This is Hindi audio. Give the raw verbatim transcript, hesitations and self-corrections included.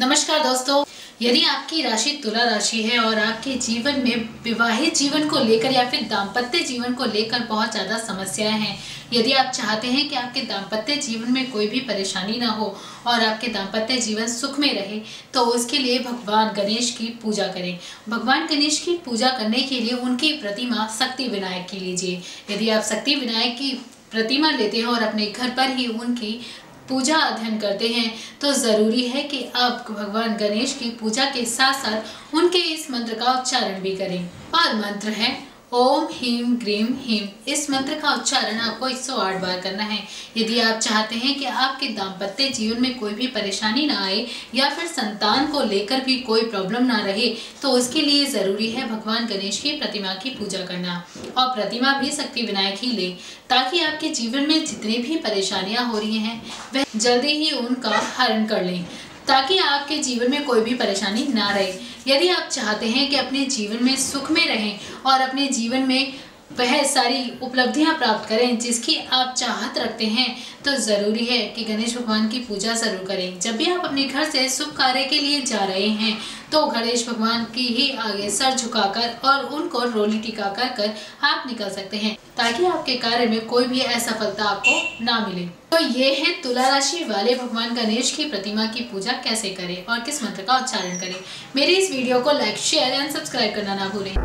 नमस्कार दोस्तों, यदि आपकी राशि तुला राशि है और आपके जीवन में विवाहित जीवन को लेकर या फिर दाम्पत्य जीवन को लेकर बहुत ज़्यादा समस्याएं हैं, यदि आप चाहते हैं कि आपके दाम्पत्य जीवन में कोई भी परेशानी ना हो और आपके दाम्पत्य जीवन सुख में रहे, तो उसके लिए भगवान गणेश की पूजा करें। भगवान गणेश की पूजा करने के लिए उनकी प्रतिमा शक्ति विनायक की लीजिए। यदि आप शक्ति विनायक की प्रतिमा लेते हैं और अपने घर पर ही उनकी पूजा अध्ययन करते हैं, तो ज़रूरी है कि आप भगवान गणेश की पूजा के साथ साथ उनके इस मंत्र का उच्चारण भी करें। और मंत्र है ओम ह्रीम ग्रीम ह्रीम। इस मंत्र का उच्चारण आपको एक सौ आठ बार करना है। यदि आप चाहते हैं कि आपके दाम्पत्य जीवन में कोई भी परेशानी ना आए या फिर संतान को लेकर भी कोई प्रॉब्लम ना रहे, तो उसके लिए ज़रूरी है भगवान गणेश की प्रतिमा की पूजा करना। और प्रतिमा भी शक्ति विनायक ही लें, ताकि आपके जीवन में जितनी भी परेशानियाँ हो रही हैं वह जल्दी ही उनका हरण कर लें, ताकि आपके जीवन में कोई भी परेशानी ना रहे। यदि आप चाहते हैं कि अपने जीवन में सुख में रहें और अपने जीवन में वह सारी उपलब्धियां प्राप्त करें जिसकी आप चाहत रखते हैं, तो ज़रूरी है कि गणेश भगवान की पूजा ज़रूर करें। जब भी आप अपने घर से शुभ कार्य के लिए जा रहे हैं, तो गणेश भगवान की ही आगे सर झुकाकर और उनको रोली टिकाकर कर आप निकल सकते हैं, ताकि आपके कार्य में कोई भी असफलता आपको ना मिले। तो ये है तुला राशि वाले भगवान गणेश की प्रतिमा की पूजा कैसे करें और किस मंत्र का उच्चारण करें। मेरी इस वीडियो को लाइक, शेयर एंड सब्सक्राइब करना ना भूलें।